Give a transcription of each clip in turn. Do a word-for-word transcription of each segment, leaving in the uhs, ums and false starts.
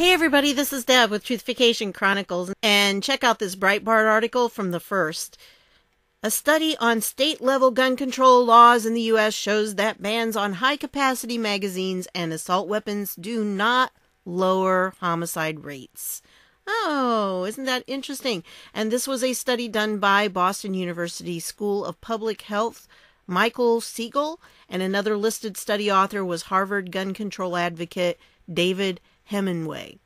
Hey everybody, this is Deb with Truthification Chronicles, and check out this Breitbart article from the first. A study on state-level gun control laws in the U S shows that bans on high-capacity magazines and assault weapons do not lower homicide rates. Oh, isn't that interesting? And this was a study done by Boston University School of Public Health, Michael Siegel, and another listed study author was Harvard gun control advocate David Hemingway.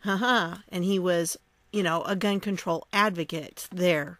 Haha, uh-huh. And he was, you know, a gun control advocate there.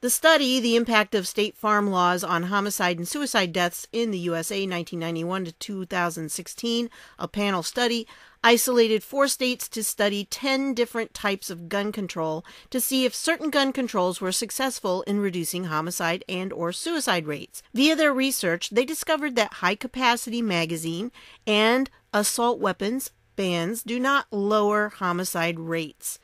The study, The Impact of State Farm Laws on Homicide and Suicide Deaths in the U S A nineteen ninety-one to two thousand sixteen, a panel study, isolated four states to study ten different types of gun control to see if certain gun controls were successful in reducing homicide and or suicide rates. Via their research, they discovered that high-capacity magazine and assault weapons bans do not lower homicide rates.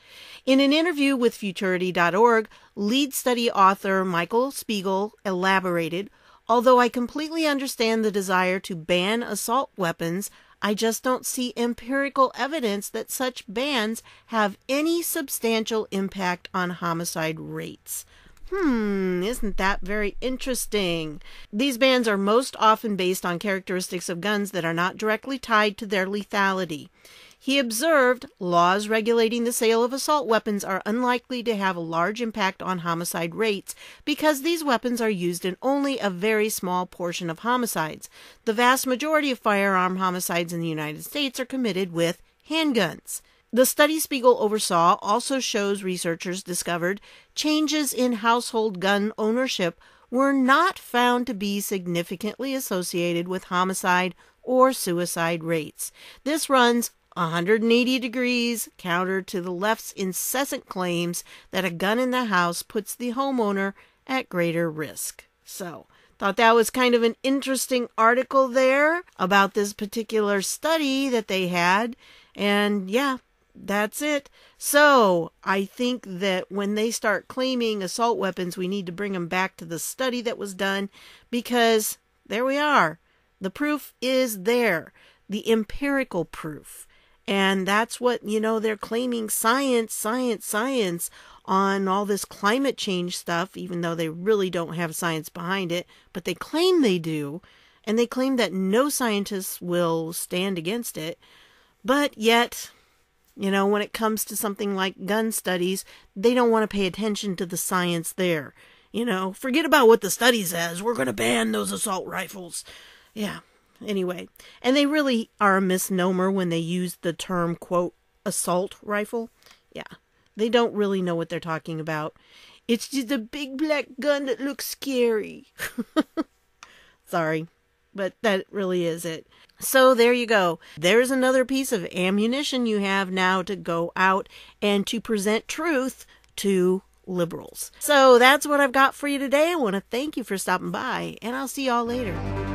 In an interview with Futurity dot org, lead study author Michael Spiegel elaborated, "Although I completely understand the desire to ban assault weapons, I just don't see empirical evidence that such bans have any substantial impact on homicide rates." Hmm, isn't that very interesting? These bans are most often based on characteristics of guns that are not directly tied to their lethality. He observed laws regulating the sale of assault weapons are unlikely to have a large impact on homicide rates because these weapons are used in only a very small portion of homicides. The vast majority of firearm homicides in the United States are committed with handguns. The study Spiegel oversaw also shows researchers discovered changes in household gun ownership were not found to be significantly associated with homicide or suicide rates. This runs one hundred eighty degrees counter to the left's incessant claims that a gun in the house puts the homeowner at greater risk. So, thought that was kind of an interesting article there about this particular study that they had. And yeah, that's it. So I think that when they start claiming assault weapons, we need to bring them back to the study that was done, because there we are. The proof is there, the empirical proof. And that's what, you know, they're claiming science, science, science on all this climate change stuff, even though they really don't have science behind it, but they claim they do. And they claim that no scientists will stand against it. But yet, you know, when it comes to something like gun studies, they don't want to pay attention to the science there. You know, forget about what the study says. We're going to ban those assault rifles. Yeah, anyway. And they really are a misnomer when they use the term, quote, assault rifle. Yeah, they don't really know what they're talking about. It's just a big black gun that looks scary. Sorry. But that really is it. So there you go. There's another piece of ammunition you have now to go out and to present truth to liberals. So that's what I've got for you today. I want to thank you for stopping by, and I'll see y'all later.